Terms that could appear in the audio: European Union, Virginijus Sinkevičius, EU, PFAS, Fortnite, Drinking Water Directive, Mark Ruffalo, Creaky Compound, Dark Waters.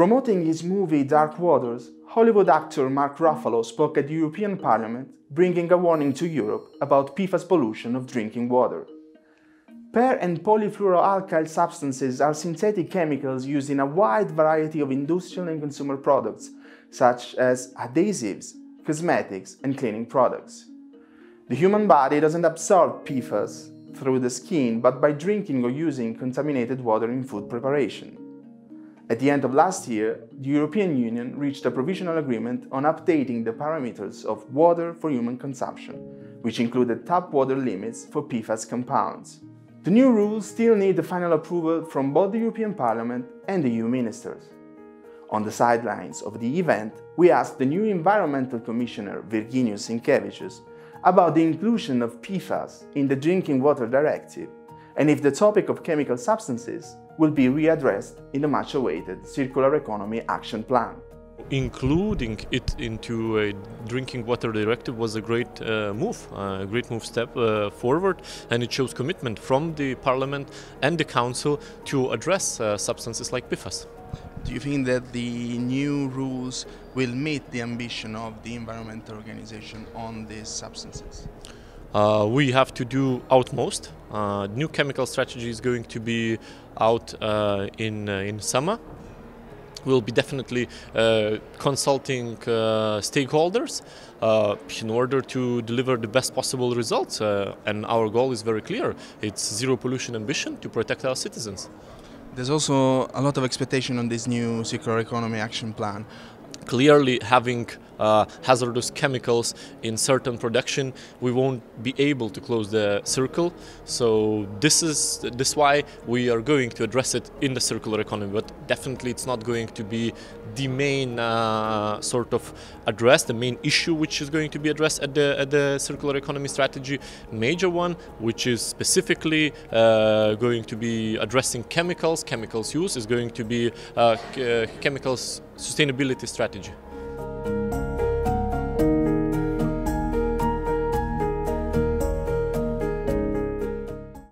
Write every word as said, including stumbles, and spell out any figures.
Promoting his movie Dark Waters, Hollywood actor Mark Ruffalo spoke at the European Parliament, bringing a warning to Europe about P F A S pollution of drinking water. Per- and polyfluoroalkyl substances are synthetic chemicals used in a wide variety of industrial and consumer products, such as adhesives, cosmetics, and cleaning products. The human body doesn't absorb P F A S through the skin, but by drinking or using contaminated water in food preparation. At the end of last year, the European Union reached a provisional agreement on updating the parameters of water for human consumption, which included tap water limits for P F A S compounds. The new rules still need the final approval from both the European Parliament and the E U ministers. On the sidelines of the event, we asked the new Environmental Commissioner Virginijus Sinkevičius about the inclusion of P F A S in the Drinking Water Directive and if the topic of chemical substances will be readdressed in the much-awaited Circular Economy Action Plan. Including it into a Drinking Water Directive was a great uh, move, a great move step uh, forward, and it shows commitment from the Parliament and the Council to address uh, substances like P F A S. Do you think that the new rules will meet the ambition of the environmental organization on these substances? Uh, we have to do outmost. Uh, new chemical strategy is going to be out uh, in, uh, in summer. We'll be definitely uh, consulting uh, stakeholders uh, in order to deliver the best possible results. Uh, and our goal is very clear. It's zero pollution ambition to protect our citizens. There's also a lot of expectation on this new Circular Economy Action Plan. Clearly, having uh, hazardous chemicals in certain production, we won't be able to close the circle. So this is this why we are going to address it in the circular economy. But definitely, it's not going to be the main uh, sort of address, the main issue which is going to be addressed at the at the circular economy strategy. Major one, which is specifically uh, going to be addressing chemicals, chemicals use, is going to be uh, uh, chemicals sustainability strategy.